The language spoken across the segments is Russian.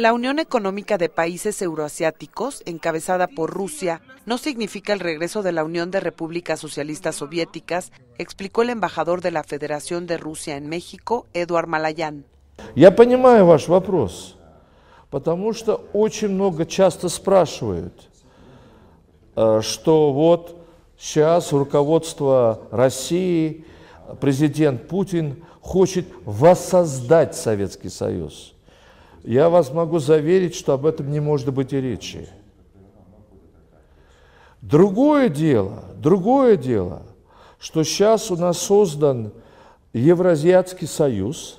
La Unión Económica de Países Euroasiáticos, encabezada por Rusia, no significa el regreso de la Unión de Repúblicas Socialistas Soviéticas, explicó el embajador de la Federación de Rusia en México, Eduard Malayán. Я понимаю ваш вопрос, потому что очень много часто спрашивают, что вот сейчас руководство России, президент Путин хочет воссоздать Советский Союз. Я вас могу заверить, что об этом не может быть и речи. Другое дело, что сейчас у нас создан Евразийский союз,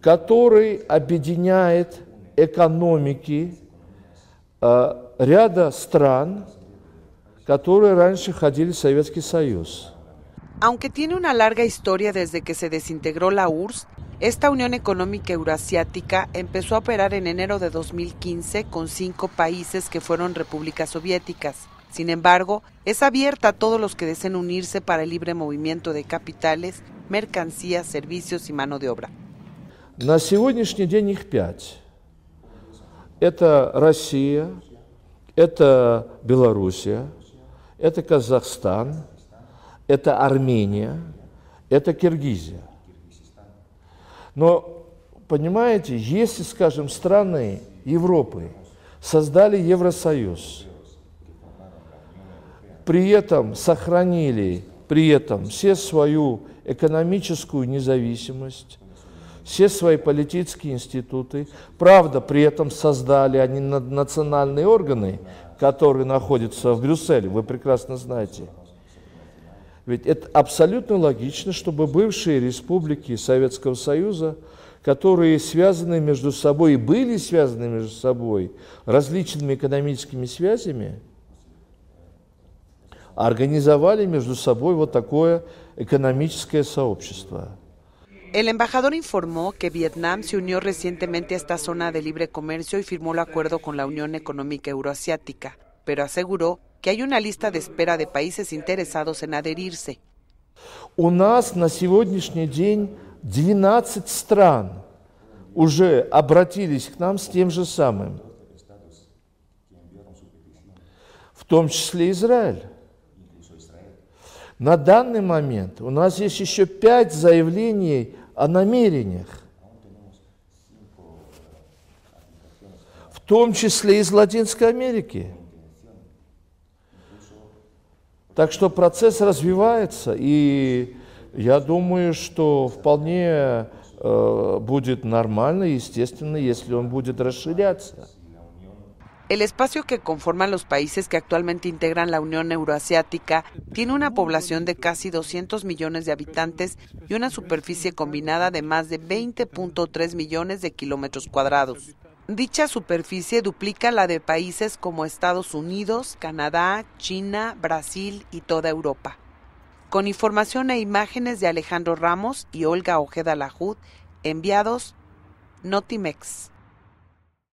который объединяет экономики ряда стран, которые раньше входили в Советский Союз. Aunque tiene una larga historia desde que se desintegró la URSS, esta Unión Económica Euroasiática empezó a operar en enero de 2015 con 5 países que fueron repúblicas soviéticas. Sin embargo, es abierta a todos los que deseen unirse para el libre movimiento de capitales, mercancías, servicios y mano de obra. На сегодняшний день их 5. Это Россия, это Белоруссия, это Казахстан, это Армения, это Киргизия. Но, понимаете, если, скажем, страны Европы создали Евросоюз, при этом сохранили все свою экономическую независимость, все свои политические институты, правда, при этом создали они национальные органы, которые находятся в Брюсселе, вы прекрасно знаете. Ведь это абсолютно логично, чтобы бывшие республики Советского Союза, которые связаны между собой и были связаны между собой различными экономическими связями, организовали между собой вот такое экономическое сообщество. El embajador informó que Vietnam se unió recientemente a esta zona de libre comercio y firmó el acuerdo con la Unión Económica Euroasiática, pero aseguró que hay una lista de espera de países interesados en adherirse. У нас на сегодняшний день 12 стран уже обратились к нам с тем же самым, в том числе Израиль. На данный момент у нас есть еще 5 заявлений о намерениях, в том числе из Латинской Америки. Так что процесс развивается, и я думаю, что вполне будет нормально, естественно, если он будет расширяться. El espacio que conforman los países que actualmente integran la Unión Euroasiática tiene una población de casi 200 millones de habitantes y una superficie combinada de más de 20.3 millones de kilómetros cuadrados. Dicha superficie duplica la de países como Estados Unidos, Canadá, China, Brasil y toda Europa. Con información e imágenes de Alejandro Ramos y Olga Ojeda Lajud, enviados Notimex.